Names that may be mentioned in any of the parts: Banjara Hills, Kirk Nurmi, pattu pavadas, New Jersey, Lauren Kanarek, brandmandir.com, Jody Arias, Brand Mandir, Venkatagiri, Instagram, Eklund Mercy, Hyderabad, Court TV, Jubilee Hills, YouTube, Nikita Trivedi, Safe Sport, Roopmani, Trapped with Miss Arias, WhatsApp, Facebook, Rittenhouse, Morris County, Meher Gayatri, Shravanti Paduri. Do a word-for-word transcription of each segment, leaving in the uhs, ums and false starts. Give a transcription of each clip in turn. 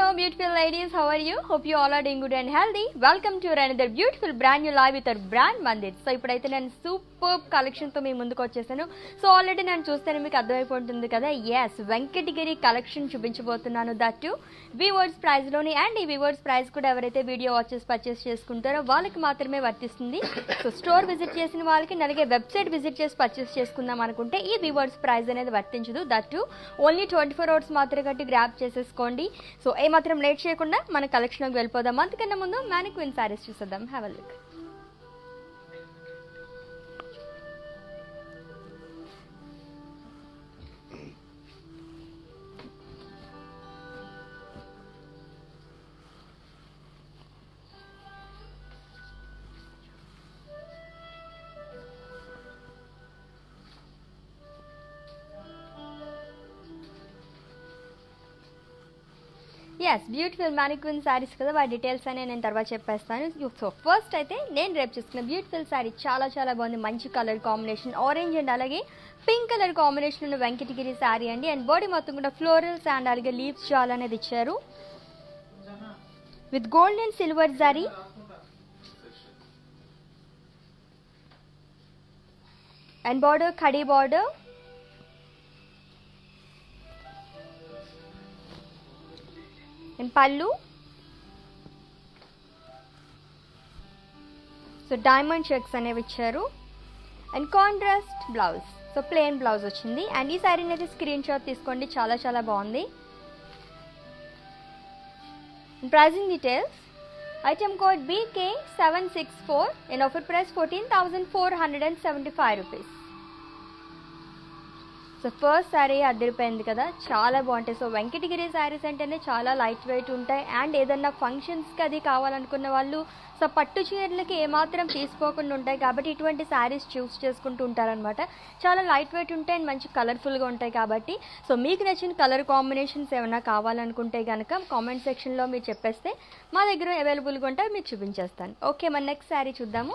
Hello beautiful ladies, how are you? Hope you all are doing good and healthy. Welcome to another beautiful brand new live with our Brand Mandir. So now I have superb collection to me. So already I am choosing to advertise. Yes, Venkatagiri collection chupinchabotunnanu, that too WEAVERS Price loni, and ee WEAVERS Price kuda evaraithe video watches purchase chestuntaro vallaki maatrame vartistundi. So store visit chesina vallaki nalage website visit chesi purchase cheskundam anukunte ee WEAVERS Price anedi vartinchadu, that too only twenty-four hours maatrame katti grab chesesukondi. So, I will late share my collection of the month. I will mannequin sarees. Have a look. Yes, beautiful mannequin sarees kada va details ane nenu tarva cheppestanu. So first aithe nenu rep chesukuna beautiful saree chala chala bagundi, manchi color combination orange and alage pink color combination unna Venkatagiri saree andi, and body mottham kuda florals and alage leaves shawl anedi icharu with gold and silver zari. And border khadi border. In pallu, so diamond checks ane vicharu and contrast blouse, so plain blouse ochindi, and ee saree nete screenshot teeskondi, chala chala bagundi. Pricing details, item code B K seven six four and offer price fourteen thousand four hundred seventy-five rupees. So first saree adiripoyindi kada, chala baguntayi. So Venkatagiri sarees antene chala light weight untayi, and edanna functions ki adi kavalanukunna vallu so pattu cheeralaki ee maatram teeskokunda untayi kabatti itvanti sarees choose cheskuntu untaru anamata. Chala light weight untayi and manchi colorful ga untayi kabatti. So meeku nachina color combinations emanna kavalanukunte ganaka comment section lo meer cheppeste ma daggara available ga untayi meeku chupinchestanu. Okay, man next saree chuddamu.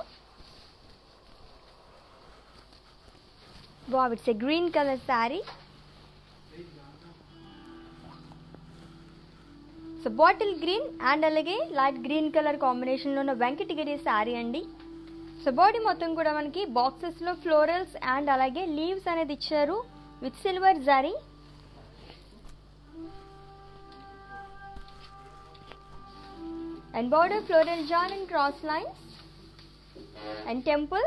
Wow, it's a green color saree. So bottle green and alage light green color combination lo na Venkatagiri saree andi. So body mottham kuda manaki boxes lo florals and alage leaves anedi icharu with silver zari. And border floral join and cross lines and temples.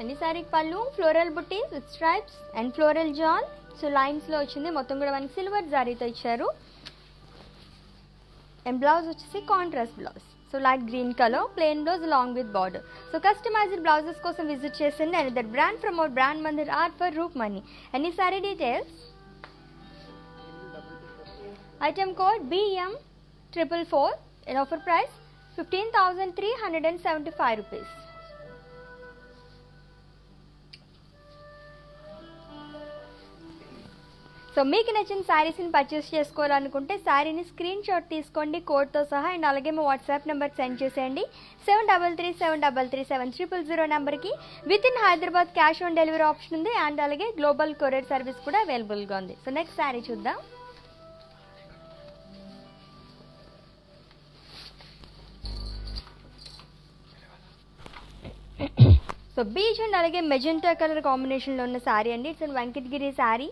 And this saree pallu floral booties with stripes and floral jawn, so lines lo ochindi mottham kuda manaki silver zari tho icharu, and blouse ochisi contrast blouse, so light green color plain blouse along with border. So customized blouses kosam visit chesindi another brand from our Brand Mandir art for Roopmani. And this saree details, item code B M four four four and offer price fifteen thousand three hundred seventy-five rupees. So meeku nachina sarees ni purchase chesukovalanukunte saree ni screenshot teeskondi code tho saha, and alage ma WhatsApp number send cheseyandi seven three three seven three three seven zero zero zero number ki. Within Hyderabad cash on delivery option undi, and alage global courier service kuda available ga undi. So next saree chuddam. So beige and alage magenta color combination lo unna saree andi. It's a Venkatagiri saree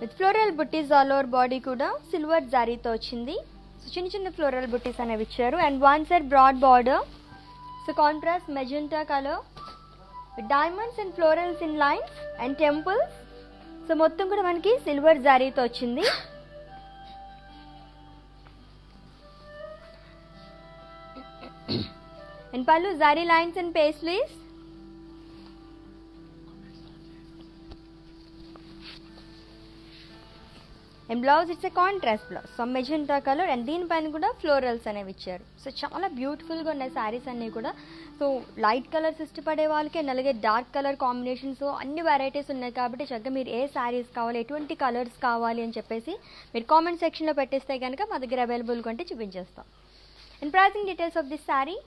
with floral booties all over body kuda silver zari tho ochindi, so chinna chinna floral booties anevi icharu, and one side broad border, so contrast magenta color with diamonds and florals in lines and temples, so mottham kuda manaki silver zari tho ochindi. And pallu zari lines and paisleys. And blouse, it's a contrast blouse, so magenta color and deen pain kuda florals anevi icharu. So chala beautiful ga unnayi sarees anni kuda. So light colors ishtapade vaalke and alage dark color combinations so anni varieties unnayi kabatti chakka meer e sarees kavali etvanti colors kavali ani cheppesi meer comment section lo petteste ganaka ma daggara available ga ante chupinchestam. And pricing details of this saree,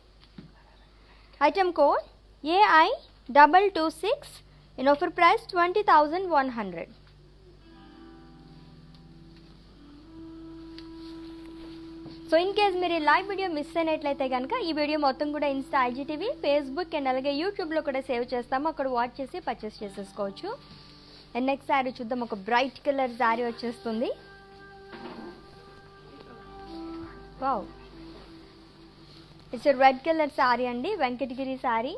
item code A I two two six In offer price twenty thousand one hundred. So in case mere live video miss ayinatlayite ganaka ee video mottham kuda Insta, I G T V, Facebook and alage YouTube lo kuda save chestamu, akkada watch chesi purchase chesukochu. And next saree chuddam, oka bright color saree vachestundi. Wow, it's a red color saree andi, Venkatagiri saree.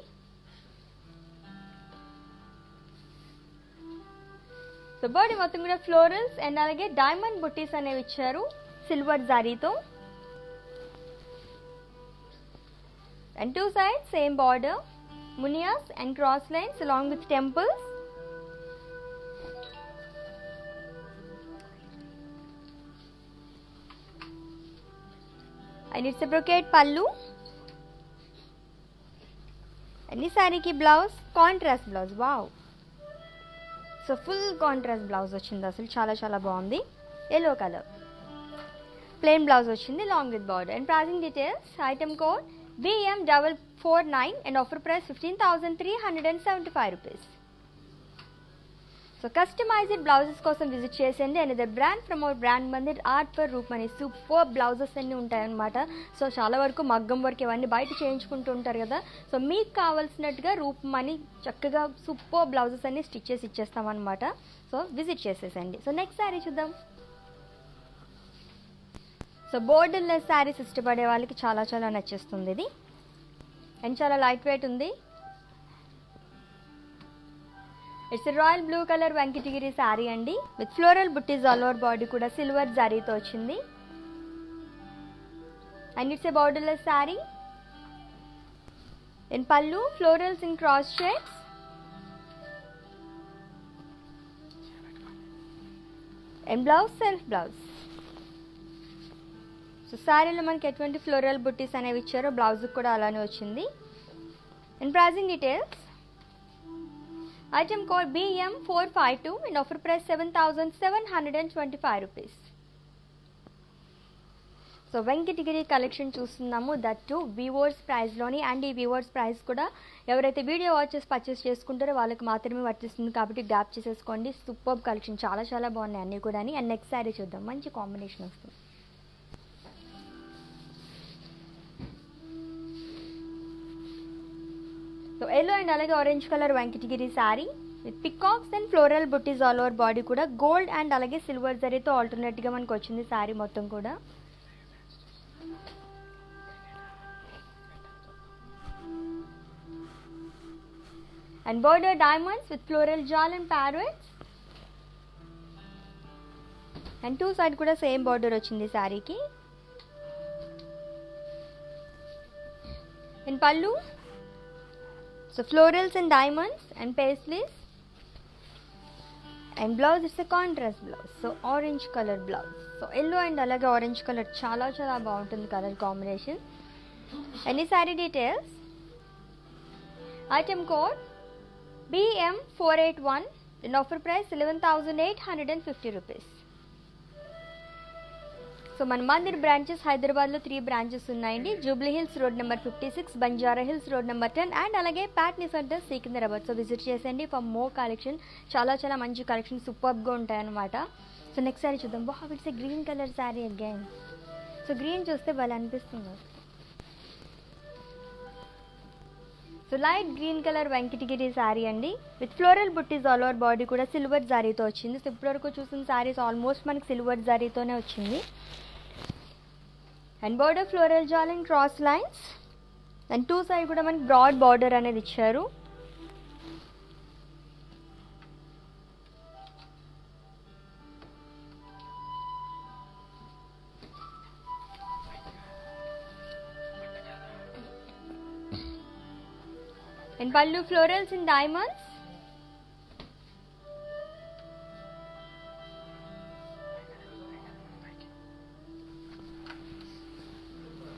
So body mottham kuda florals and alage diamond booties anevi icharu silver saree tho. And two sides same border, munias and cross lines along with temples. And it's a brocade pallu. And this saree ki blouse contrast blouse. Wow. So full contrast blouse vachindi asalu chala chala bagundi. Yellow color. Plain blouse vachindi along with border. And pricing details, item code V M four four nine and offer price fifteen thousand three hundred seventy-five rupees. So customized blouses kosam visit chesandi. Another brand from our Brand Mandir, art for Roopmani, superb blouses anni untayanamata. So chaala varaku maggam varaku evanni bayata cheyinchukuntu untaru kada. So meeku kavalsinattuga Roopmani chakkaga superb blouses anni stitches ichchestam anamata. So visit chesesandi. So next saree chuddam. So borderless sarees ఇష్టపడే వాళ్ళకి చాలా చాలా నచ్చేస్తుంది ఇది. And చాలా light weight ఉంది. It's royal blue colour Venkatagiri sorry అండి, with floral buttis all over body కూడా silver జరీతో వచ్చింది. And it's a borderless saree. In pallu florals in cross shades. And blouse self blouse. So సారీలో మనకి ఎటువంటి ఫ్లోరల్ బుట్టీస్ అనేవి ఇచ్చారో బ్లౌజ్కి కూడా అలానే వచ్చింది. And pricing details, item code B M four five two and offer price seven thousand seven hundred and twenty five rupees. So Venkatagiri collection చూస్తున్నాము, దట్ టు వీవర్స్ ప్రైస్లోని. అండ్ ఈ వీవర్స్ ప్రైస్ కూడా ఎవరైతే వీడియో వాచెస్ పర్చేస్ చేసుకుంటారో వాళ్ళకి మాత్రమే వర్తిస్తుంది కాబట్టి గ్యాప్ చేసేసుకోండి. సూపర్ కలెక్షన్, చాలా చాలా బాగున్నాయి అన్నీ కూడా. అండ్ నెక్స్ట్ సారీ చూద్దాం, మంచి కాంబినేషన్ వస్తుంది. సో ఎల్లో అండ్ అలాగే orange colour Venkatagiri sorry with peacocks and floral buttis all over body కూడా గోల్డ్ అండ్ అలాగే సిల్వర్ జరీతో ఆల్టర్నేట్గా మనకు వచ్చింది సారీ మొత్తం కూడా. And border diamonds with floral jaal and parrots. And two side కూడా సేమ్ బోర్డర్ వచ్చింది సారీకి. అండ్ పళ్ళు so florals and diamonds and paisleys. And blouse, it's a contrast blouse, so orange color blouse. So yellow and alage orange color chala chala baaguntundi color combination. Any saree details, item code B M four eight one and offer price eleven thousand eight hundred fifty rupees. So మన Mandir branches హైదరాబాద్లో three branches ఉన్నాయండి. Jubilee Hills road number fifty six Banjara Hills road number ten and అలాగే Patny Centre Secunderabad. So visit చేసేయండి for more collection. చాలా చాలా మంచి collection, సూపర్గా ఉంటాయన్నమాట. సో నెక్స్ట్ సారీ చూద్దాం. Wow, it's a green colour sorry again. So green చూస్తే భలే అనిపిస్తుంది. So light green colour Venkatagiri sorry అండి, with floral buttis all over body కూడా సిల్వర్ జారీతో వచ్చింది. సో ఇప్పటివరకు చూసిన సారీస్ ఆల్మోస్ట్ మనకి సిల్వర్ జారీతోనే వచ్చింది. And border floral jaal and cross lines. And two side కూడా మనకి బ్రాడ్ బార్డర్ అనేది ఇచ్చారు. And pallu florals and diamonds.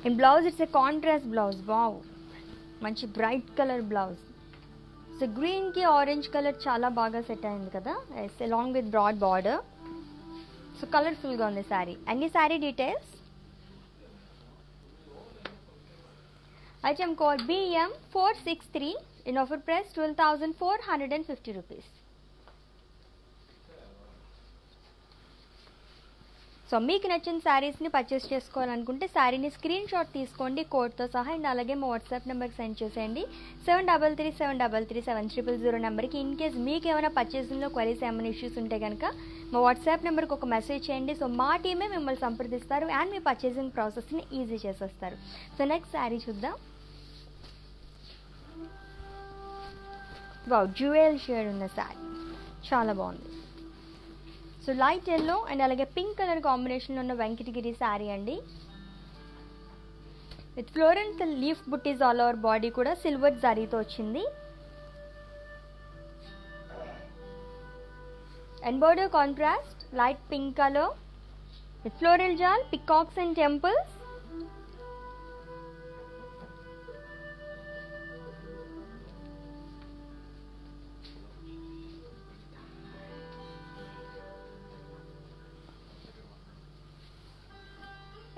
In blouse, it's a contrast blouse. Wow, manchi bright color blouse. So green ki orange color chala baga set ayindi kada, yes, along with broad border. So colorful ga undi saree. And ee saree details, item code B M four six three In offer price twelve thousand four hundred fifty rupees. So meeku nachina sarees ni purchase chesukovalanunte saree ni screenshot teeskondi code tho saha and alage ma WhatsApp number ki send cheseyandi seven three three seven three three seven zero zero zero number ki in case meeku emana purchase lo queries emana issues unte ganaka ma WhatsApp number ku oka message cheyandi so ma team e mimmalni sampradhistaru and me purchasing process ni easy chesastaru so next saree chuddam wow jewel shade unna saree chaala bagundi so light yellow and alage pink color combination lo unna Venkatagiri saree andi with florals and leaf booties all over body kuda silver zari tho ochindi and border contrast light pink color with floral jal peacocks and temples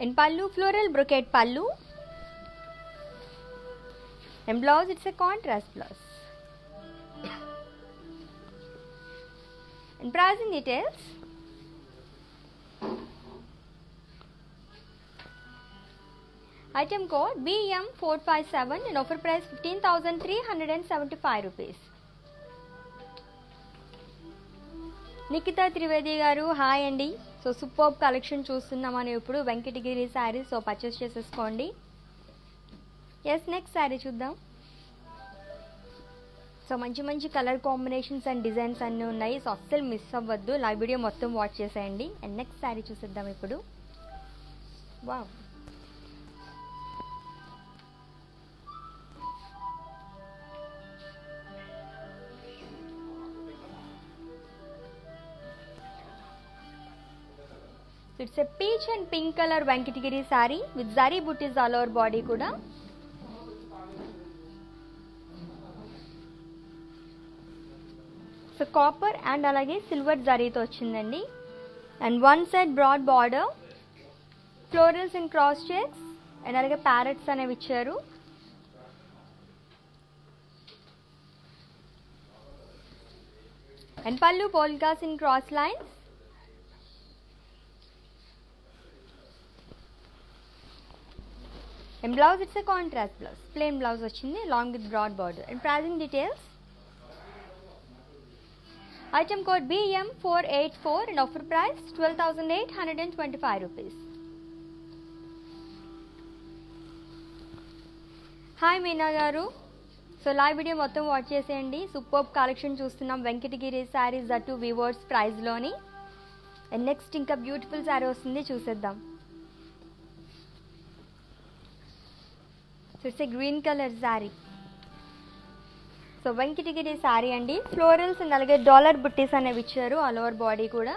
and pallu floral brocade pallu and blouse it's a contrast blouse and pricing details item code B M four five seven and offer price fifteen thousand three hundred seventy-five rupees. Nikita Trivedi garu hi andi so superb collection చూస్తున్నాం మనం ఇప్పుడు Venkatagiri sarees so purchase చేసేసుకోండి yes next saree చూద్దాం so మంచి మంచి colour combinations and designs అన్నీ ఉన్నాయి so అస్సలు మిస్ అవ్వద్దు లైవ్ వీడియో మొత్తం వాచ్ చేసేయండి and next saree చూసేద్దాం ఇప్పుడు wow it's a peach and pink color Venkatagiri saree with zari booties all over body kuda so copper and alage silver zari tho ochindandi and one side broad border florals and cross checks and alage parrots anevi icharu and pallu polkas in cross lines and blouse it's a contrast blouse plain blouse vachindi long with broad border and pricing details item code B M four eight four and offer price twelve thousand eight hundred twenty-five rupees. Hi Meena garu so live video mottham watch cheseyandi superb collection chustunnam Venkatagiri sarees that weavers price loni and next inka beautiful saree ostundi chuseddam. So it's a green color saree. So Venkatagiri saree andi florals and alage dollar butties anevi icharu all over body kuda.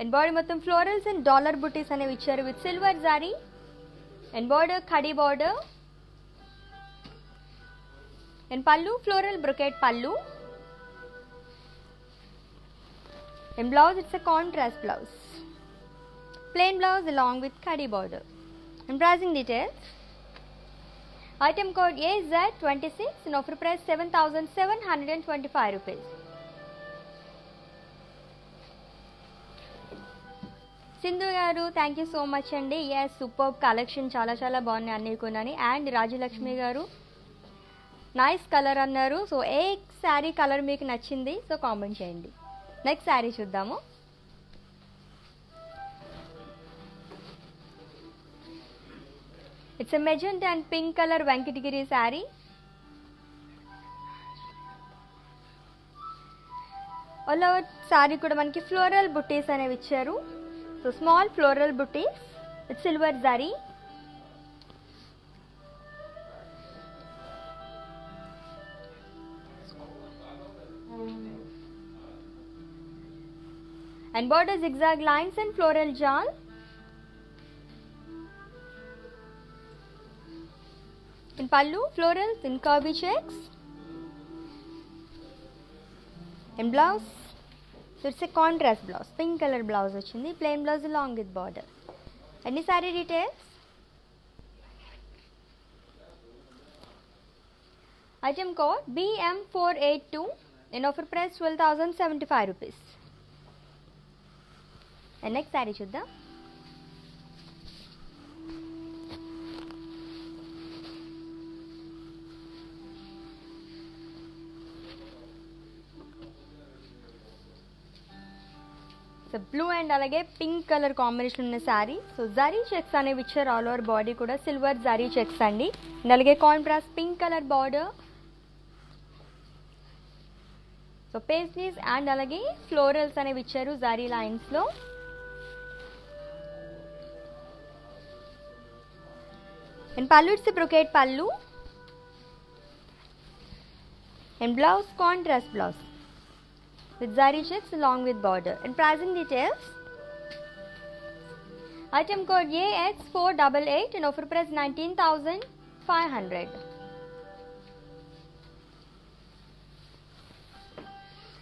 And body mottham florals and dollar butties anevi icharu with silver saree and border khadi border. And pallu floral brocade pallu and blouse it's a contrast blouse plain blouse along with khadi border and pricing details item code A Z twenty-six and offer price seven thousand seven hundred twenty-five rupees. Sindhu garu thank you so much andi yes superb collection chala chala baagundi anni konani and Rajalakshmi garu nice colour అన్నారు so a saree colour మీకు నచ్చింది so comment చేయండి next saree చూద్దాము it's a magenta and pink colour Venkatagiri saree all over saree కూడా మనకి floral buttis అనేవి ఇచ్చారు so small floral buttis with silver zari and border zigzag lines and floral jal in pallu florals in curvy checks And blouse, so it's a contrast blouse, pink color blouse vachindi, plain blouse along with border. Any saree details? Item code B M four eight two and offer price twelve thousand seventy-five rupees. And next saree chuddam. So blue and alage pink color combination unna saree. So zari checks ane vichar all over body kuda silver zari checks andi. And alage contrast pink color border. So paisley's and alage florals ane vicharu zari lines lo. And pallu it's a brocade pallu. And blouse contrast blouse with zari checks along with border. And pricing details. Item code A X four eight eight and offer price nineteen thousand five hundred.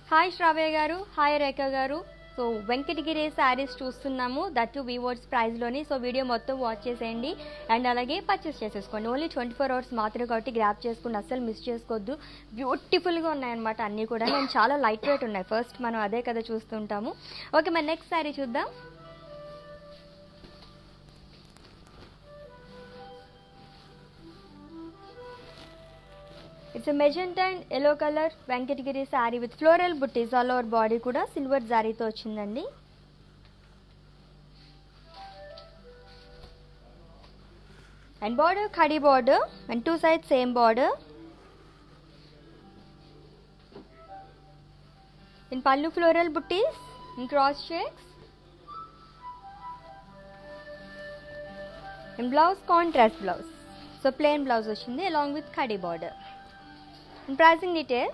Hi Shravya garu, hi Rekha garu. So Venkatagiri sarees chustunnamo, that too Weavers Price loni. So video mottham watch chesandi and alage purchase chesesukondi. Only twenty-four hours maatrame kabatti grab cheskoni, asal miss chesukoddu. Beautiful ga unnai anamata anni kuda, and chaala light weight unnai. First manam ade kada chustuntamu. Okay, my next saree chuddam. It's a magenta and yellow color Venkatagiri saree with floral buttis all over body kuda silver zari tho ochindandi. And border khadi border and two sides same border. In pallu floral buttis in cross checks. In blouse contrast blouse. So plain blouse ochindi along with khadi border. And pricing details.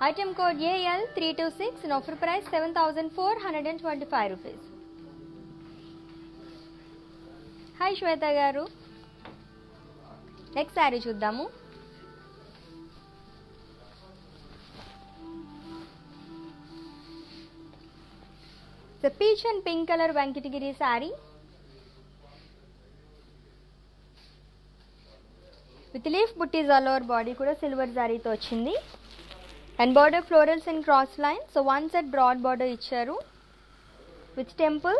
Item code A L three two six and offer price seven thousand four hundred twenty-five rupees. Hi Shweta garu. Next saree chuddamu. The peach and pink color Venkatagiri saree with leaf buttis all over body kuda silver zari tho ochindi. And border florals and cross lines. So one set broad border icharu with temples.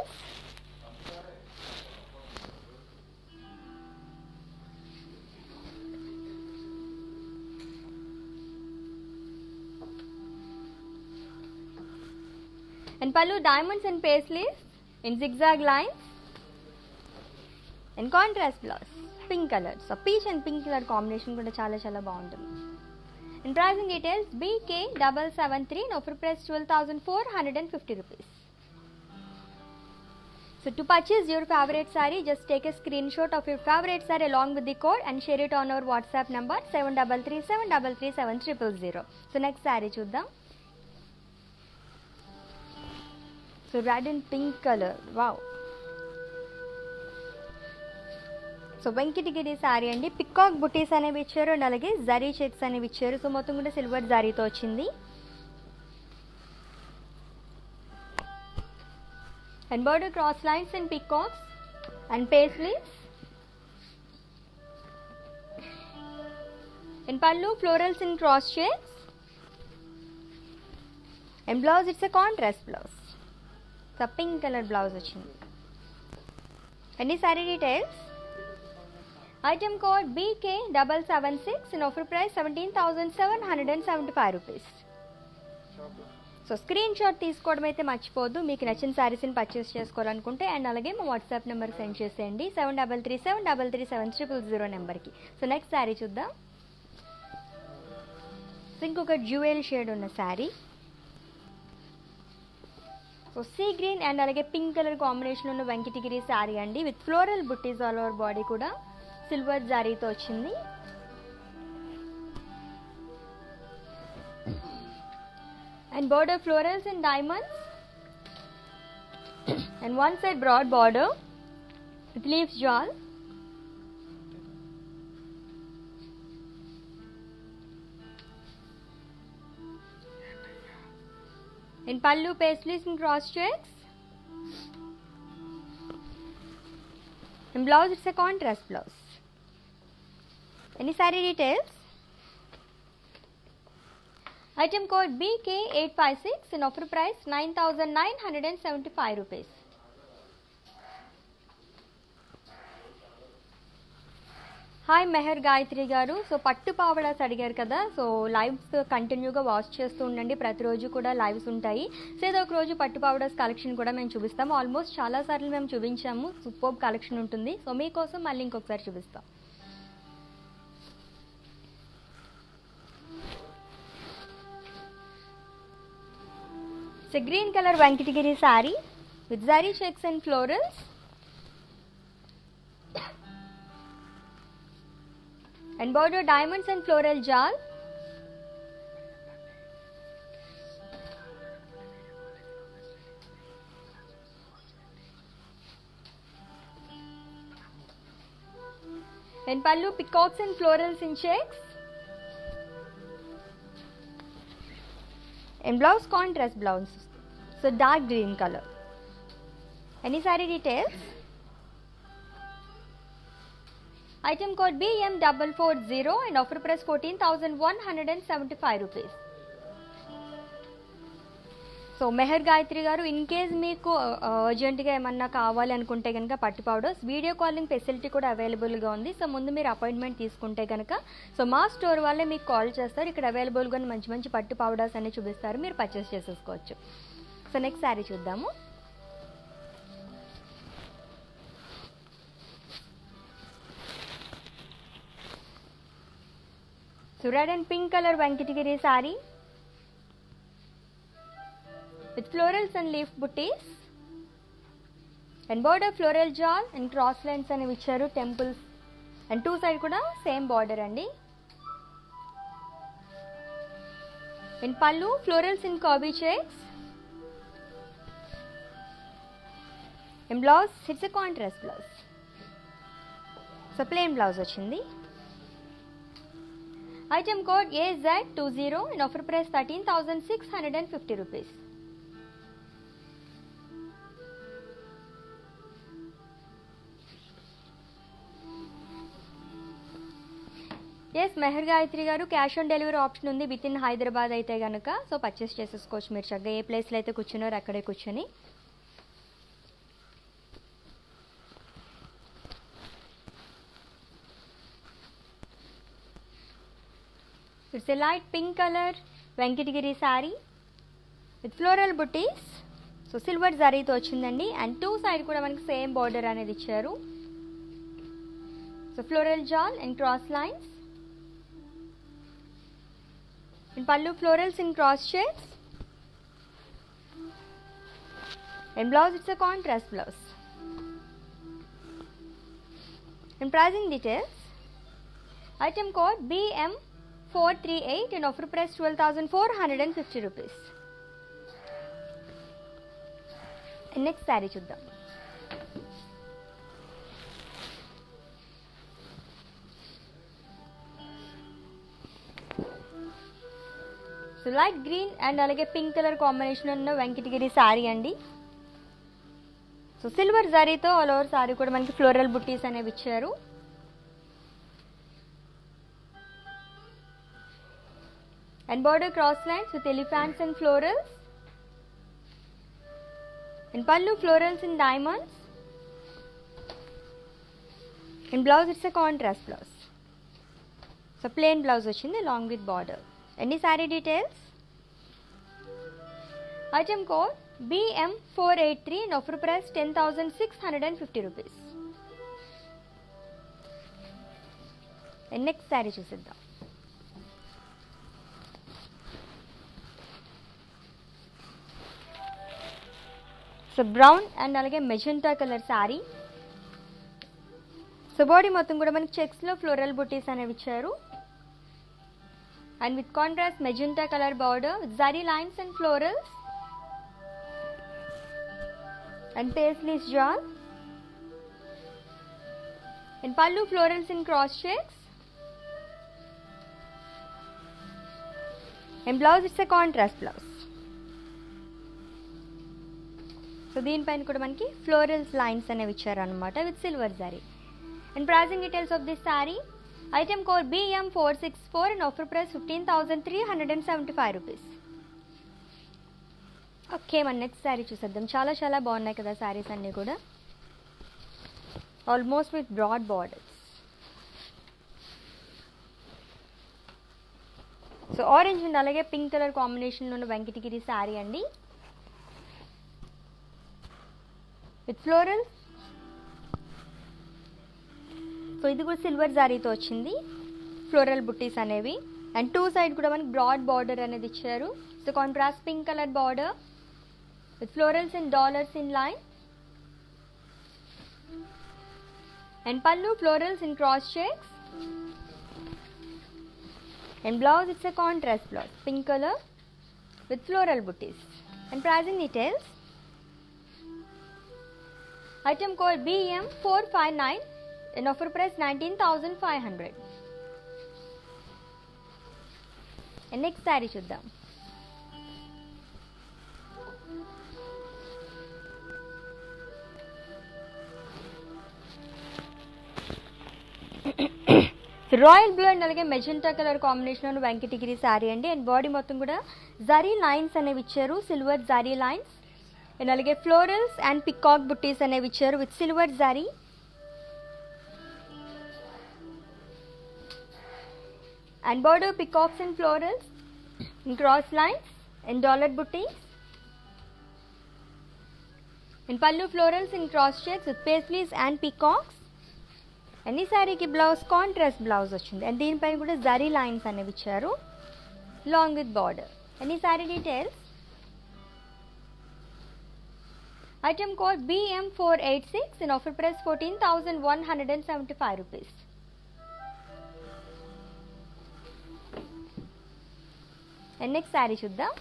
And pallu diamonds and paisleys in zigzag lines. And contrast blouse pink color. So peach and pink color combination kuda chala chala bagundi. And pricing details B K seven seven three and offer price twelve thousand four hundred fifty rupees. So to purchase your favorite saree, just take a screenshot of your favorite saree along with the code and share it on our WhatsApp number seven three three seven three three seven zero zero zero. So next saree chuddam. So red and pink color. Wow. So Venkatagiri saree andi peacock booties anevi icharu and alage zari checks anevi icharu. So mottham kuda silver zari tho ochindi. And border cross lines and peacocks and paisleys. And pallu florals in cross shapes. And blouse it's a contrast blouse. So pink color blouse ochindi. Any saree details? Item code B K seven seven six and offer price seventeen thousand seven hundred seventy-five rupees. So screenshot తీసుకోవడం అయితే మర్చిపోద్దు. మీకు నచ్చిన సారీస్ ని purchase చేసుకోవాలనుకుంటే and అలాగే మా WhatsApp number send చేసేయండి seven three three seven three three seven zero zero number కి. సో నెక్స్ట్ సారీ చూద్దాం. సో ఇంకొక జ్యువెల్ షేడ్ ఉన్న sorry. So sea green and అలాగే పింక్ కలర్ కాంబినేషన్ ఉన్న Venkatagiri సారీ అండి with floral buttis all over body కూడా silver zari tho ochindi. And border florals and diamonds. And one side broad border with leaves jewel. In pallu, paisleys and cross checks. In blouse, it's a contrast blouse. Any saree details? Item code B K eight five six and offer price nine thousand nine hundred seventy-five rupees. Hi Meher Gayatri garu. So pattu pavadas adigaru kada, so lives continue ga watch chestu undandi, prati roju kuda lives untayi. So edo oka roju pattu pavadas collection kuda mem chubistam, almost chala sarlu mem chubinchamu, superb collection untundi. So mee kosam malli inkokari chubistam. It's a green color Venkatagiri saree with zari checks and florals. Embroidered diamonds and floral jal. And pallu peacocks and florals in checks. And blouse contrast blouse, so dark green color. Any saree details? Item code B M four four zero and offer price fourteen thousand one hundred seventy-five rupees. So Meher Gayatri garu, in case meeku urgent ga emanna kavali anukunte ganaka pattu powders video calling facility kuda available ga undi. So mundu meer appointment teeskunte ganaka, so ma store valle meeku call chestaru, ikkada available ga manchi manchi pattu powders anni chupistaru, meer purchase chesukochu. So next saree chuddamu. So red and pink color Venkatagiri saree with florals and leaf booties, and border floral jaw and cross lines and vicharu temples, and two side kuda same border andi. In pallu florals in kabi checks. In blouse it's a contrast blouse, so plain blouse vachindi. Item code A Z two zero and offer price thirteen thousand six hundred fifty rupees. Yes, Meher Gayatri garu, cash on delivery option undi within Hyderabad aithe ganaka, so purchase chesukochu meer chakka e place lo aithe kuchunaru akkade kuchuni. It's a light pink color Venkatagiri saree with floral booties, so silver zari tho ochindandi, and two side kuda manaki same border anedi icharu, so floral jal and cross lines. In pallu florals in cross shades. In blouse it's a contrast blouse. In pricing details, item code B M four three eight and offer price twelve thousand four hundred fifty rupees. And next saree chuddam. So light green and alage pink color combination unna Venkatagiri saree andi, so silver zari tho all over saree kuda manaki floral booties ane vicharu. And border cross lines with elephants and florals. And pallu florals in diamonds. And blouse it's a contrast blouse, so plain blouse vachindi along with border. Any saree details? Item code B M four eight three and offer price ten thousand six hundred fifty rupees. And next saree chusedda. So brown and alage magenta color saree. So body mottham kuda manaki checks lo floral booties anevi icharu, and with contrast magenta color border with zari lines and florals, and paisleys jal. And pallu florals in cross checks. And blouse it's a contrast blouse, so దీనిపైన కూడా మనకి florals lines అనేవి ఇచ్చారన్నమాట with silver saree. And pricing details of this saree, item code B M four six four and offer price fifteen thousand three hundred and seventy five rupees. Okay మన next saree చూసేద్దాం. చాలా చాలా బాగున్నాయి కదా సారీస్ అన్నీ కూడా, almost with broad borders. So orange and అలాగే pink colour కాంబినేషన్లో ఉన్న వెంకటగిరి శారీ అండి విత్ ఫ్లోరల్స్. సో ఇది కూడా సిల్వర్ శారీతో వచ్చింది, ఫ్లోరల్ బుట్టీస్ అనేవి. అండ్ టూ సైడ్ కూడా మనకి బ్రాడ్ బార్డర్ అనేది ఇచ్చారు. So contrast pink colour border with florals and dollars in line. And pallu florals in cross checks. And blouse, it's a contrast blouse, pink color with floral booties. And pricing details. Item code B M four five nine and offer price nineteen thousand five hundred. And next saree chuddam. Royal blue and అలాగే magenta colour combination Venkatagiri saree అండి. And body మొత్తం కూడా zari lines అనేవి ఇచ్చారు, silver zari lines. And అలాగే florals and peacock buttis అనేవి ఇచ్చారు with silver zari. And body peacocks and florals, cross lines and dollar buttis. And pallu florals and cross checks with paisleys and peacocks. And ఈ శారీకి బ్లౌజ్ కాంట్రాస్ట్ బ్లౌజ్ వచ్చింది. And దీనిపైన కూడా zari lines అనేవి ఇచ్చారు లాంగ్ విత్ బార్డర్. అండ్ ఈ saree details, item code B M four eight six and offer price fourteen thousand one hundred and seventy five rupees. And next sari చూద్దాం.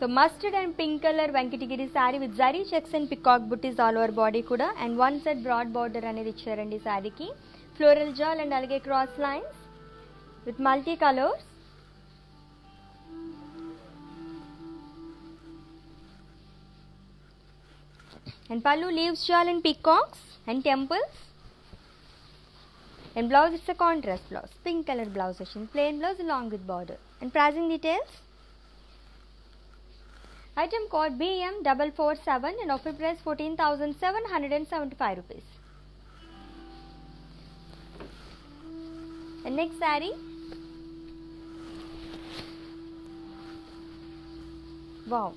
So mustard and pink colour Venkatagiri saree with zari checks and peacock buttis all over body కూడా. And one side broad border అనేది ఇచ్చారండి శారీకి, floral jaal and అలాగే cross lines with multi colours. And pallu leaves jaal and peacocks and temples. And blouse it's a contrast blouse, pink colour blouse వచ్చింది, plain blouse long with border. And pricing details, item code B M four four seven and offer price fourteen thousand seven hundred seventy-five rupees. And next saree, wow,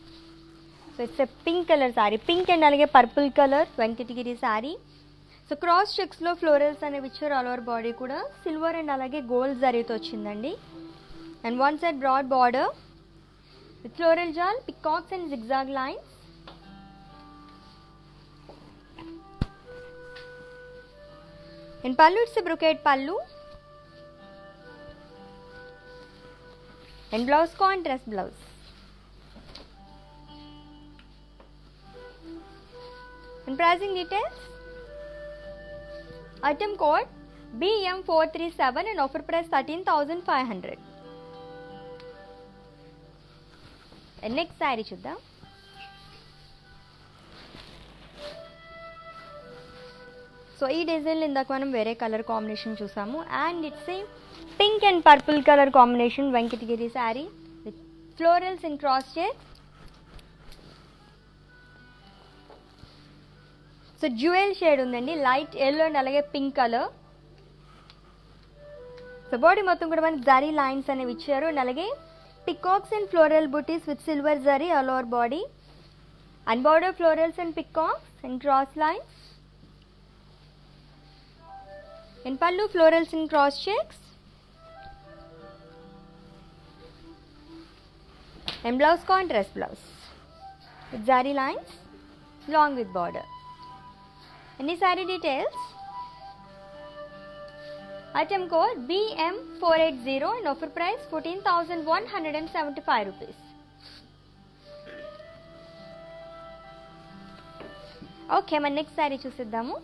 so it's a pink color saree, pink and alage purple color Venkatagiri saree. So cross checks lo florals ane vichar all over body kuda silver and alage gold zari tho ochindandi. And one side broad border with floral jal, peacocks and zigzag lines. In pallu it's a brocade pallu. And blouse contrast blouse. And pricing details. Item code B M four three seven and offer price thirteen thousand five hundred. Next sari చూద్దాం. So ఈ డిజైన్లో ఇందాక మనం వేరే colour combination చూసాము. And it's a pink and purple colour combination Venkatagiri saree with florals in cross checks. So jewel shade ఉందండి, light yellow and అలాగే pink colour. So body మొత్తం కూడా మనకి జరీ లైన్స్ అనేవి ఇచ్చారు. అండ్ అలాగే peacocks and floral booties with silver zari all over body. And border florals and peacocks and cross lines. And pallu florals and cross checks. And blouse contrast blouse with zari lines long with border. And the saree details, item code B M four eight zero and offer price fourteen thousand one hundred seventy-five rupees. Okay, my next saree chuseddamu.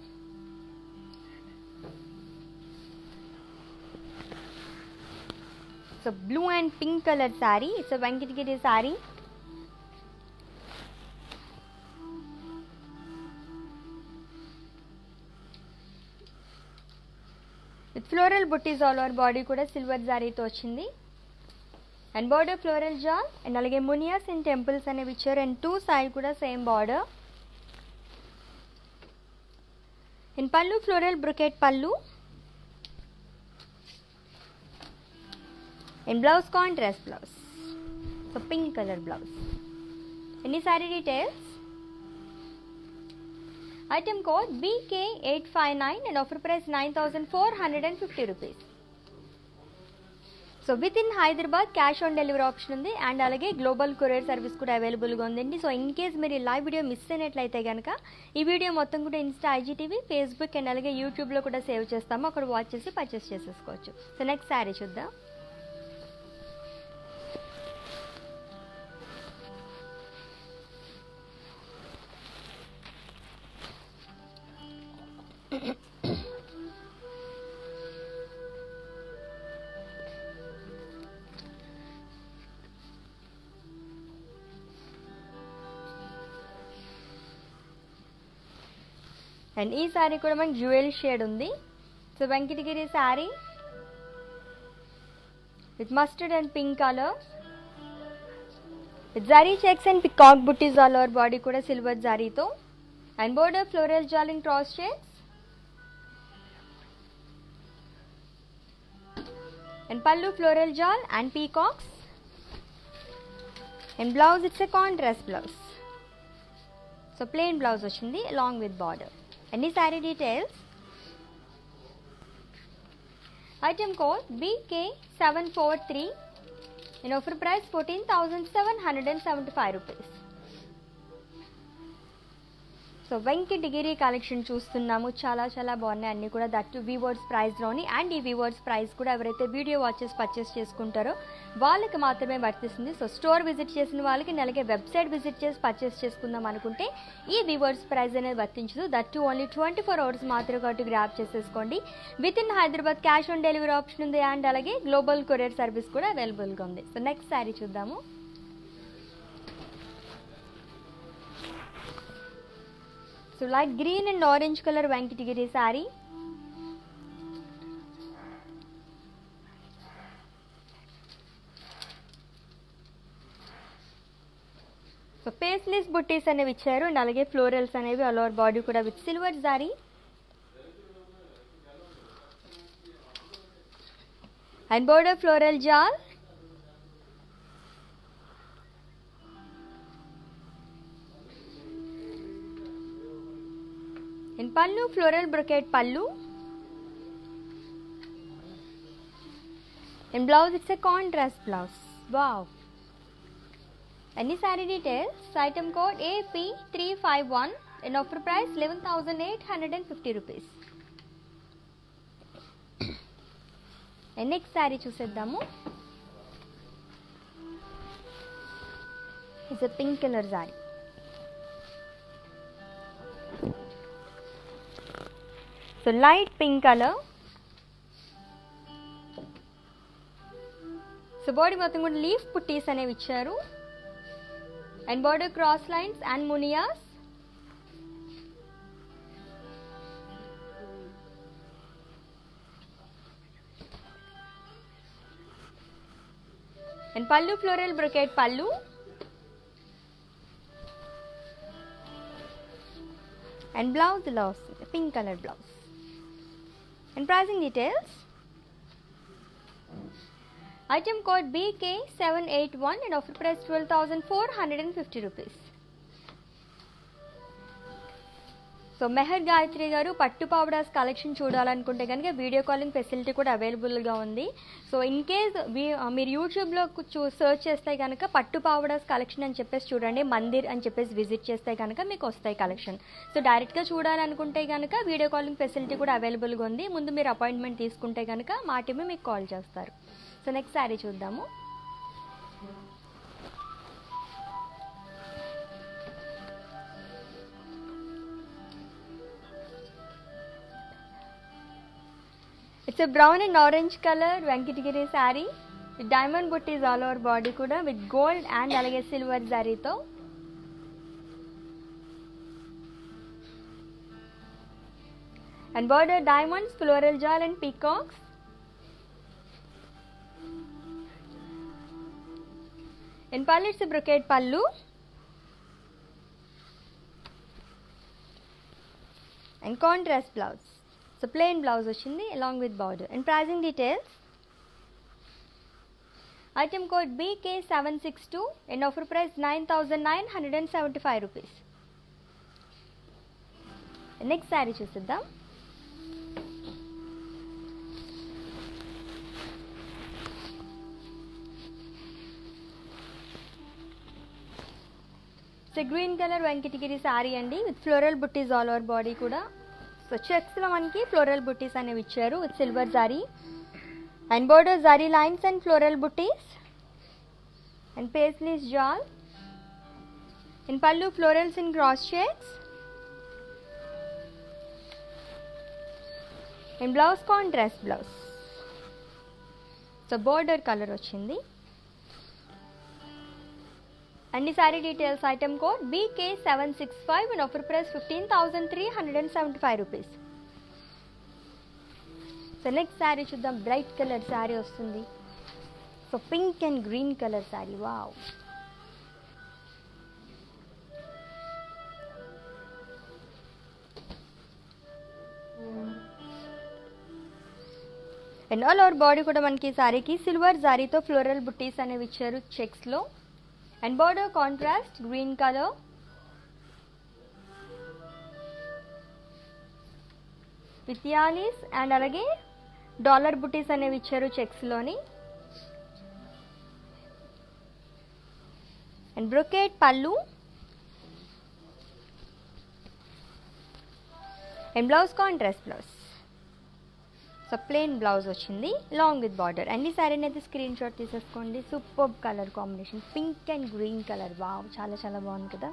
It's a blue and pink colored saree. It's a Venkatagiri saree. With floral booties all over body kuda silver saree to ochindi. And border floral jar and alage munias and temples and a picture and two side kuda same border. In pallu floral brocade pallu. In blouse contrast blouse, so pink color blouse. Any saree details? Item code B K eight five nine and offer price nine thousand four hundred fifty rupees. So within Hyderabad cash on delivery option undi and alage global courier service kuda available ga undandi. So in case mere live video miss ayinatlayite ganaka ee video mottham kuda Insta, I G T V, Facebook and alage YouTube lo kuda save chestamu, akkada watch chesi purchase chesukochu. So next saree chuddam. And this saree kuda man jewel shade undi. So Venkatagiri saree with mustard and pink color, with zari checks and peacock booties all over body kuda silver zari to, and border floral jal in cross shades. And pallu floral jal and peacocks. And blouse, it's a contrast blouse, so plain blouse ochindi along with border. Any saree details? Item code B K seven four three and offer price fourteen thousand seven hundred seventy-five rupees. So Venkatagiri collection చూస్తున్నాము చాలా చాలా బాగున్నాయి అన్ని కూడా, that to weavers price లోని. And ఈ weavers price కూడా ఎవరైతే వీడియో వాచెస్ పర్చేస్ చేసుకుంటారో వాళ్ళకి మాత్రమే వర్తిస్తుంది. సో స్టోర్ విజిట్ చేసిన వాళ్ళకి నెలకే వెబ్సైట్ విజిట్ చేసి పర్చేస్ చేసుకుందాం అనుకుంటే ఈ వీవర్స్ ప్రైస్ అనేది వర్తించదు. That too only twenty four hours మాత్రమే కాబట్టి గ్రాప్ చేసేసుకోండి. Within Hyderabad cash on delivery option ఉంది అండ్ అలాగే గ్లోబల్ కొరియర్ సర్వీస్ కూడా అవైలబుల్గా ఉంది. సో నెక్స్ట్ శారీ చూద్దాము. So light green and orange color Venkatagiri saree. So faceless booties anevi icharu and alage florals anevi all over body kuda with silver saree. And border floral jal. In pallu floral brocade pallu. In blouse, it's a contrast blouse. Wow. Any saree details? Item code A P three five one and offer price eleven thousand eight hundred fifty rupees. And next saree chuseddamu. It's a pink color saree. So light pink color. So body motham kuda leaf putties anevi icharu and border cross lines and munias. And pallu floral brocade pallu. And blouse blouse pink color blouse. And pricing details. Item code B K seven eight one and offer price twelve thousand four hundred fifty rupees. So Meher Gayatri garu pattu pavadas collection చూడాలనుకుంటే గనుక video calling facility కూడా available గా ఉంది. So in case మీరు YouTube లో search చేస్తే గనుక పట్టు పవడాస్ కలెక్షన్ అని చెప్పేసి చూడండి, మందిర్ అని చెప్పేసి విజిట్ చేస్తే గనుక మీకు వస్తాయి కలెక్షన్. సో డైరెక్ట్ గా చూడాలనుకుంటే గనుక వీడియో కాలింగ్ ఫెసిలిటీ కూడా అవైలబుల్ గా ఉంది. ముందు మీరు అపాయింట్మెంట్ తీసుకుంటే గనుక మా టీమే మీకు కాల్ చేస్తారు. సో నెక్స్ట్ సారీ చూద్దాము. It's a brown and orange color Venkatagiri saree with diamond booties all over body kuda with gold and alage silver zari to. And border diamonds, floral jewel and peacocks. In pallu it's a brocade pallu. And contrast blouse. So plain blouse ochindi along with border. And pricing details. Item code B K seven six two and offer price nine thousand nine hundred seventy-five rupees. Next saree chusedam. It's a green color Venkatagiri saree andi with floral booties all over body kuda. So checks lo manaki floral booties anevi icharu with silver zari and border zari lines and floral booties and paisleys jal. In pallu florals in cross shades. In blouse contrast blouse. So border color ochindi. And the saree details, item code B K seven six five and offer price fifteen thousand three hundred seventy-five rupees. So next saree chuddam, bright color saree ostundi. So pink and green color saree, wow. And all over body kuda manaki saree ki silver zari to floral booties ane vicharu checks lo. And border contrast green color. With yalis and alage dollar booties anevi icharu checks loni. And brocade pallu. And blouse contrast blouse. So plain blouse ochindi along with border. And this saree nete screenshot teesukondi. Superb color combination, pink and green color. Wow, chala chala baagundi kada.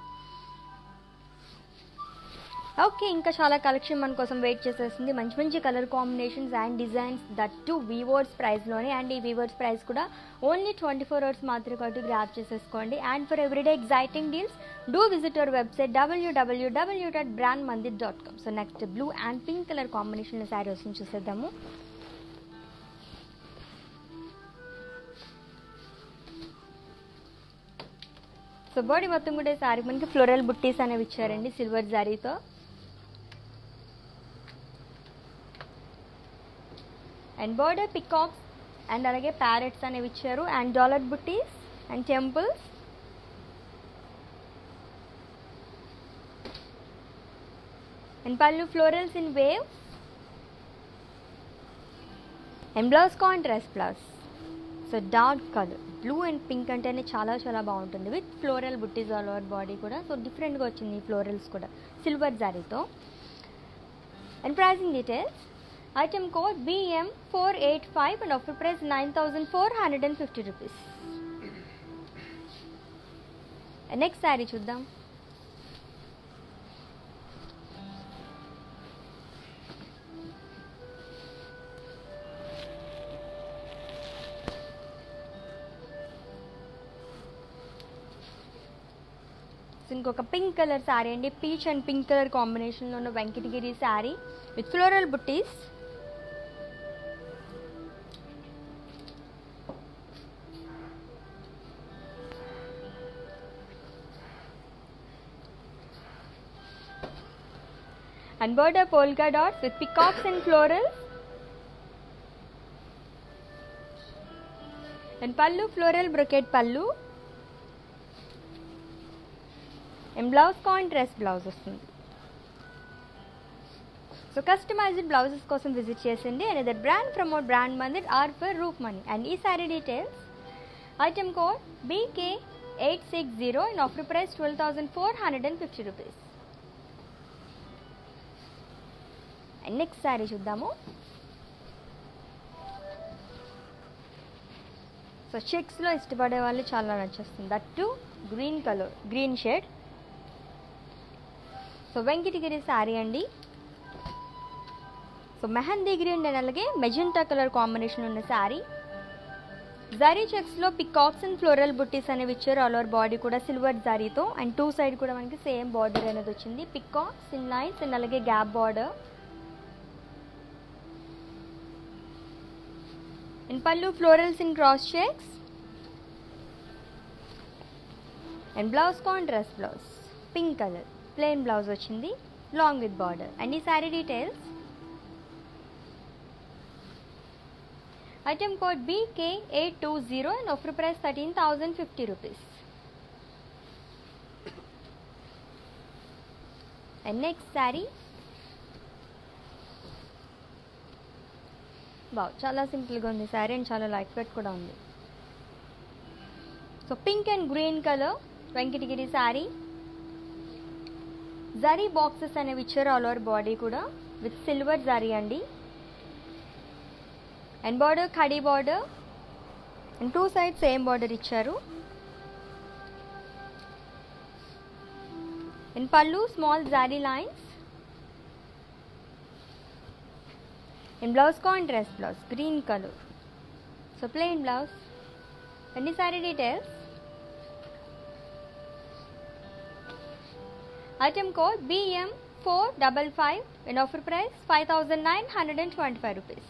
Okay, inka chala collection man kosam wait chestundi. Manchi manchi color combinations and designs that too Weavers Price lone. And ee Weavers Price kuda only twenty-four hours maatrame kadu grab chestukondi. And for everyday exciting deals, do visit our website w w w dot brand mandir dot com. So next blue and pink color combination lo sarees ni chuseddamu. So body mottham kuda saree maniki floral butties anevi icharandi silver saree tho. And border peacocks and alage parrots anevi icharu and dollar booties and temples. And pallu florals in waves. And blouse contrast blouse. So dark color blue and pink antene chala chala baaguntundi with floral booties all over body kuda. So different ga ochindi florals kuda silver saree tho. And pricing details. Item code B M four eight five and offer price nine thousand four hundred fifty rupees. And next saree chuddam. ఇంకొక pink colour sari అండి, peach and pink colour combination లో ఉన్న Venkatagiri sorry with floral buttis. And border polka dots with peacocks and florals. And pallu floral brocade pallu. And blouse contrast blouse ostundi. So customized blouses kosam visit chesandi another brand from our Brand Mandir or for Roop Money. And ee saree details, item code B K eight six zero and offer price twelve thousand four hundred fifty rupees. And next saree chuddamu. So checks lo ishtapade vallu chala nachestundi, that too green color green shade. So Venkatagiri saree andi. So So mehendi green and alage magenta color combination unna saree. Zari checks lo peacocks and floral booties ane vichar all over body kuda silver zari tho and two side kuda manaki same border anedi ochindi peacocks in lines and alage gap border. In pallu florals in cross checks and blouse contrast blouse pink color plain blouse ochindi long with border and ee saree details. Item code B K eight two zero and offer price thirteen thousand fifty rupees. And next saree. Wow, chala simple ga undi saree and chala light weight kuda undi. So pink and green color Venkatagiri saree. Zari boxes ane vicharu all over body kuda with silver zari andi. And border khadi border and two sides same border icharu. In pallu small zari lines. In blouse contrast blouse green color. So plain blouse. And the saree details. Item code B M four five five and offer price five thousand nine hundred twenty-five rupees.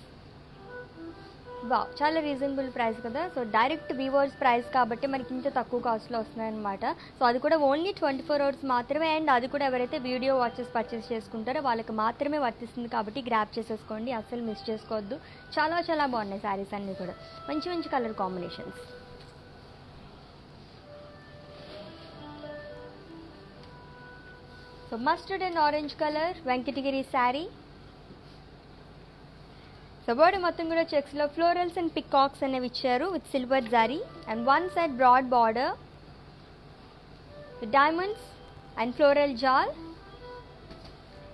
Wow, chala reasonable price kada. So direct weavers price kabatti maniki inta takku cost lo vastunna anamata. So adi kuda only twenty-four hours maatrame and adi kuda evaraithe video watches purchase cheskuntaro vallaki maatrame vartistundi kabatti grab chesesukondi asalu miss chesukoddu. Chala chala baagunnai sarees anni kuda manchi manchi color combinations. So mustard and orange color Venkatagiri saree. So border mattum kuda checks lo florals and peacocks anevi icharu with silver zari and one side broad border with diamonds and floral jal.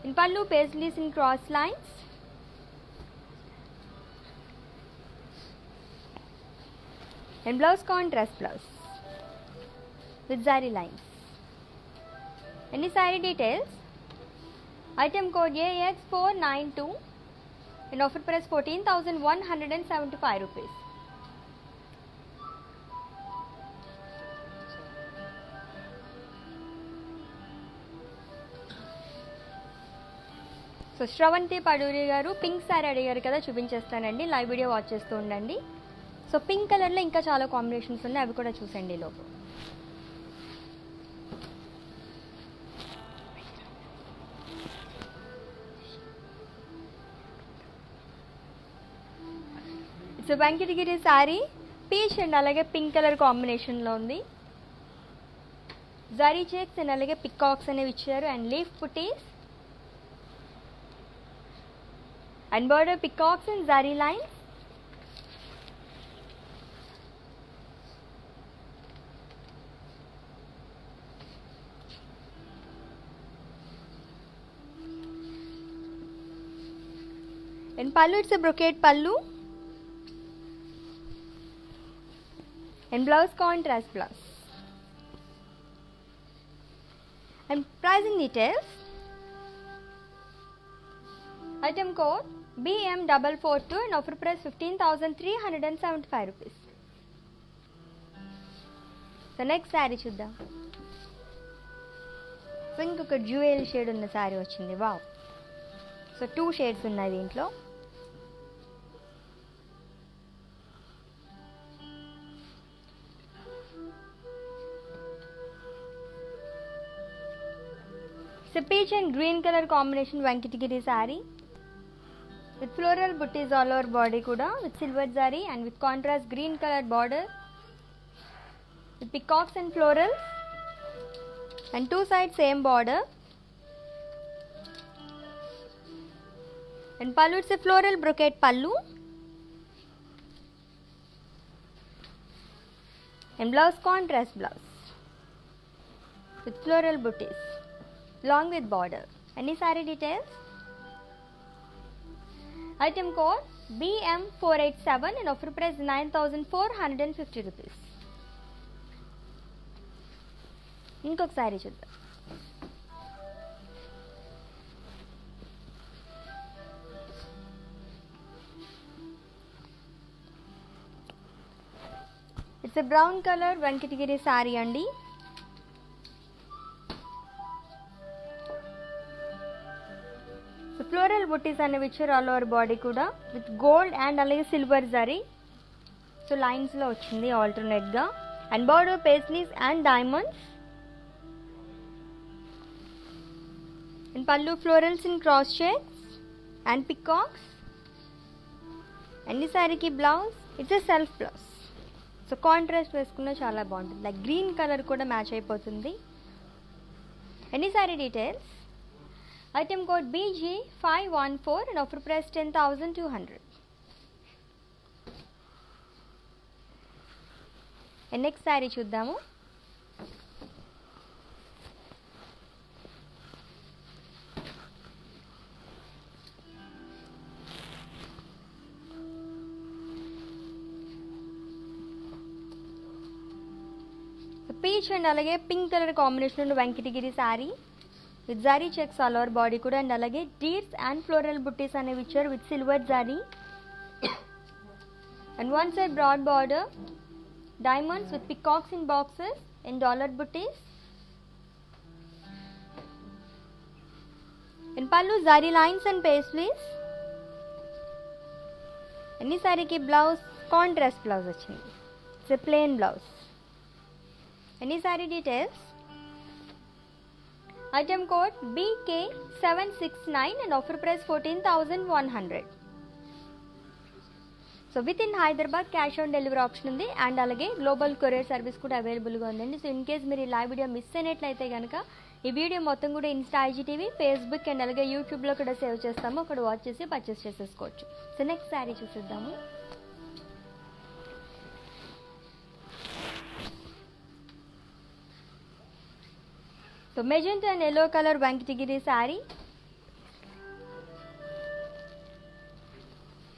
In pallu paisleys in cross lines. And blouse contrast blouse with zari lines. Any saree details? Item code A X four nine two. In offer price fourteen thousand one hundred seventy-five rupees. So Shravanti Paduri garu pink saree adigaru kada chupinchesthanandi live video watch chestu undandi. So pink color lo inka chaala combinations unnayi avi kuda chusandi logo. So Venkatagiri saree peach and alage pink color combination lo undi. Zari checks and alage peacocks anevi icharu and leaf putties and border peacocks and zari lines. And pallu it's a brocade pallu. And blouse contrast blouse. And pricing details. Item code B M four four two and offer price fifteen thousand three hundred seventy-five rupees. So next saree chuddam. So inkoka jewel shade unna saree vachindi. Wow. So two shades unnayi deentlo. So peach and green color combination Venkatagiri saree with floral booties all over body kuda with silver zari and with contrast green colored border with peacocks and florals and two sides same border. And pallu it's a floral brocade pallu and blouse contrast blouse with floral booties long with border. Any saree details? Item code B M four eight seven and offer price nine thousand four hundred fifty rupees. Inkok saree chudda. It's a brown color Venkatagiri saree andi. So floral booties and vichar all over body kuda with gold and alage silver zari. So lines lo ochindi alternate ga and border paisleys and diamonds. And pallu florals in cross shades and peacocks. And this saree ki blouse, it's a self blouse. So contrast veskunna chala bond. Like green color kuda match ayipotundi. And this saree details. Item code B G five one four and offer price ten thousand two hundred. And next saree chuddamu. So peach and alage pink color combination undu Venkatagiri saree. With zari checks all over body kuda and alage deers and floral booties ane vichar with silver zari and one side broad border, diamonds with peacocks in boxes and dollar booties. In pallu zari lines and paisleys. Anni saree ki blouse contrast blouse achindi. It's a plain blouse. Anni saree details. Item code B K seven six nine and offer price fourteen thousand one hundred. So within Hyderabad cash on delivery option undi and alage global courier service kuda available ga undandi. So in case meer live video miss ayinatlayite ganaka ee video mottham kuda Insta, I G T V, Facebook and alage YouTube lo kuda save chestamu, akkada watch chesi purchase chesukochu. So next saree chuseddamu. So magenta and yellow color Venkatagiri saree.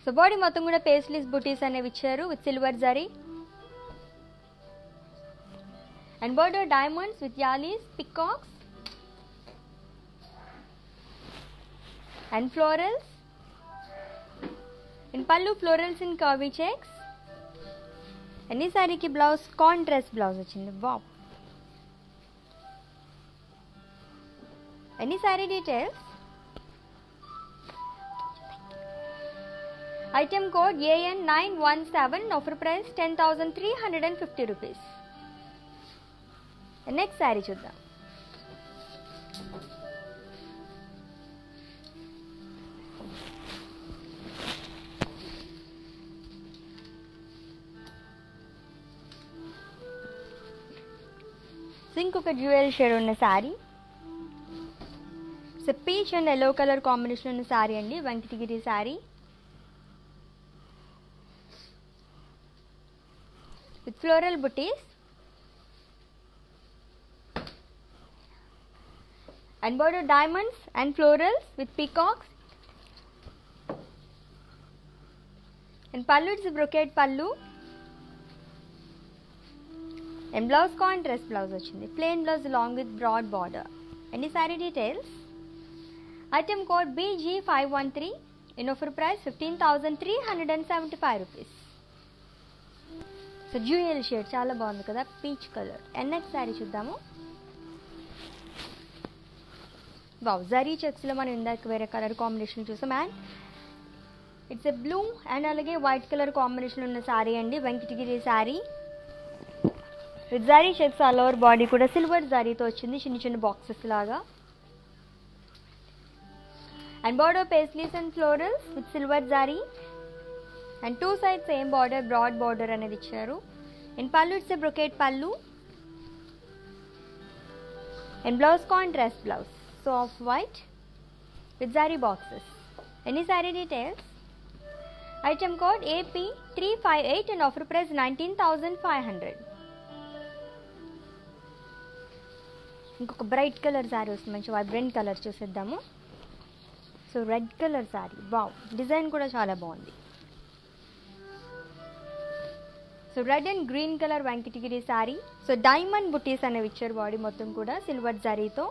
So body mottham kuda paisleys booties anevi icharu with silver zari and border diamonds with yalis, peacocks and florals. In pallu florals in curvy checks. And ee saree ki blouse contrast blouse achindi. Wow. Any saree details? Item code A N nine one seven, offer price ten thousand three hundred fifty rupees. The next saree chuddam. Sinko ka jewel shade unna saree. So peach and yellow color combination ఉన్న saree అండి Venkatagiri saree with floral booties and bordered diamonds and florals with peacocks and pallu is brocade pallu and blouse contrast blouse వచ్చింది plain blouse along with broad border. Any saree details? Item code B G five one three in offer price fifteen thousand three hundred seventy-five rupees. So jewel shade chala bagundi kada peach color. And next saree chuddamu. Wow, zari checks lo manu inda vere color combination chusam and it's a blue and alage white color combination unna saree andi Venkatagiri saree. With zari checks all over body kuda silver zari tho ochindi chinna chinna boxes laga. And border paisleys and florals with silver zari and two sides same border broad border అనేది ఇచ్చారు. In pallu it's a brocade pallu and blouse contrast blouse so off white with zari boxes. Any saree details? Item code A P three five eight and offer price nineteen thousand five hundred. ఇంకొక bright color saree వస్తుంది, మంచి vibrant color చూసేద్దాము. So red color saree. Wow, design kuda chala bagundi. So red and green color Venkatagiri saree. So diamond booties ane vicharu body mottham kuda silver zari tho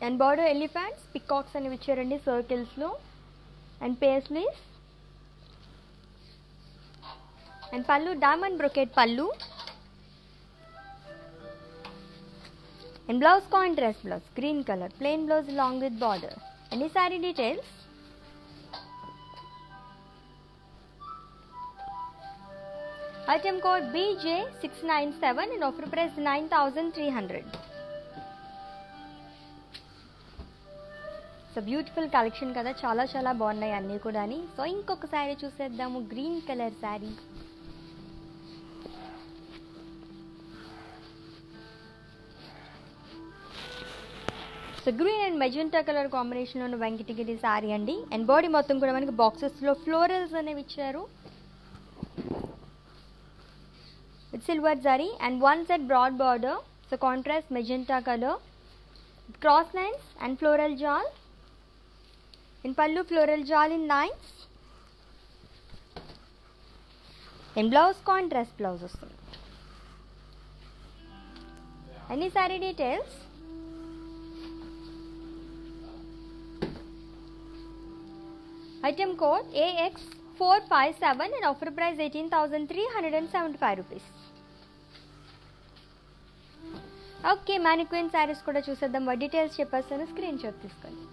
and border elephants peacocks ane vicharu andi circles lo and paisleys and pallu diamond brocade pallu, and blouse contrast blouse, green color, plain blouse along with border. Any saree details? Item code B J six nine seven and offer price nine thousand three hundred. So beautiful collection kada, chala chala bonnai anni kuda ni. So inkoka saree chuseddamu, green color saree. So green and magenta color combination on Venkatagiri saree andi, and body mottham kuda manaki boxes lo florals anevi icharu. It's silver zari and one set broad border, so contrast magenta color, cross lines and floral jal, in pallu floral jal in lines, and blouse contrast blouse also. Any saree details? Item code A X four five seven and offer price eighteen thousand three hundred seventy-five rupees. Okay, mannequin sarees kuda chuseddam, what details cheppasanu screenshot teesukondi.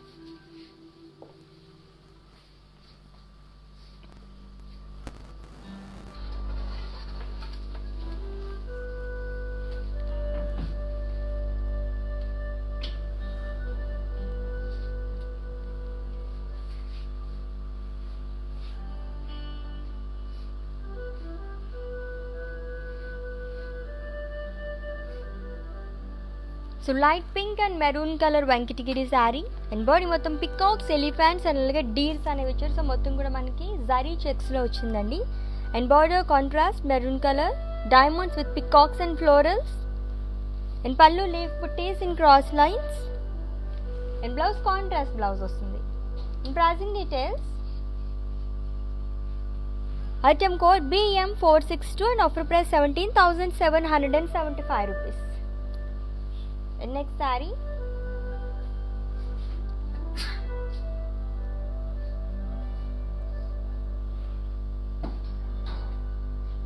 So light pink and maroon color Venkatagiri saree, and body mottham peacocks, elephants and alage deers anevi icharu. So mottham kuda manaki zari checks lo ochindandi, and border contrast maroon color, diamonds with peacocks and florals, and pallu leaf butties in cross lines, and blouse contrast blouse ostundi. In pricing details, item code B M four six two and offer price seventeen thousand seven hundred seventy-five rupees. And next saree,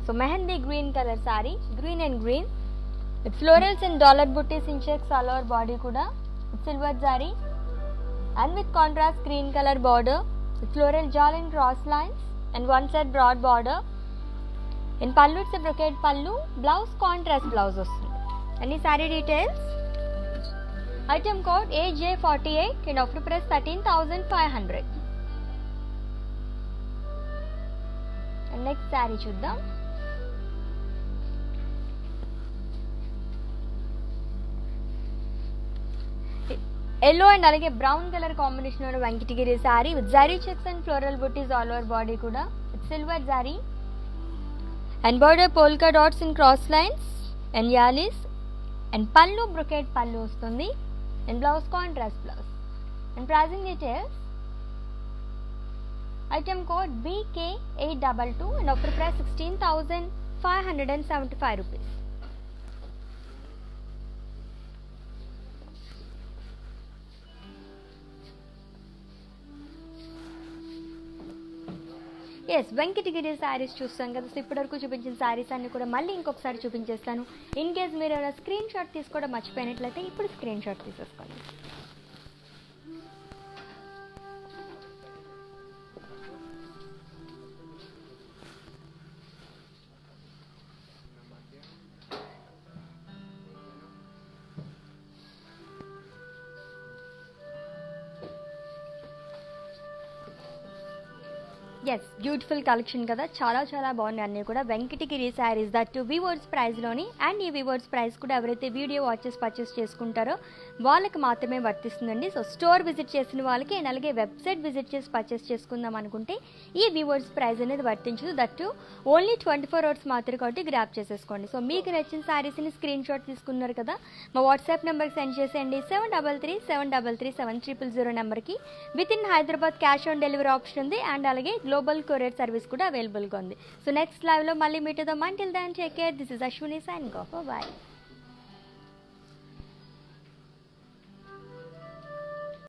so mehendi green color saree, green and green with florals and dollar booties in checks all over body kuda. It's silver saree and with contrast green color border with floral jal and cross lines, and one side broad border. In pallu it's a brocade pallu, blouse contrast blouse also. Any saree details? Item code A J forty-eight and offer price thirteen thousand five hundred. And next saree chuddam. Yellow and alage brown color combination on Venkatagiri saree with zari checks and floral booties all over body kuda. It's silver zari and border polka dots in cross lines and yalis, and pallu brocade pallu ostundi, and blouse contrast blouse. And pricing details, item code B K eight two two and offer price sixteen thousand five hundred seventy-five rupees. Yes, Venkatagiri sarees చూస్తాం కదా, so ఇప్పటివరకు చూపించిన సారీస్ అన్ని కూడా మళ్ళీ ఇంకొకసారి చూపించేస్తాను. In case మీరు ఏమైనా స్క్రీన్ షాట్ తీసుకోవడం మర్చిపోయినట్లయితే ఇప్పుడు స్క్రీన్ షాట్ తీసేసుకోండి. Yes, beautiful collection kada, chala chala baagundi anni kuda. Venkatagiri sarees, that to Weavers Price loni, and ee Weavers Price kuda evaraithe video watches purchase chestuntaro vallaki maatrame vartistundandi. So store visit chesina vallaki and alage website visit chesi purchase cheskundam anukunte ee Weavers Price anedi vartinchadu, that to only twenty-four hours maatrame kabatti grab cheseskondi. So meeku nachina sarees ni screen shot teeskunnaru kada, ma WhatsApp number ki send cheseyandi seven three three seven three three seven zero zero zero number ki. Within Hyderabad cash on delivery option undi, and alage global courier service kuda available ga undi. So next live lo malli meet edam. Until then, take care. This is Ashwini signing off. Bye bye.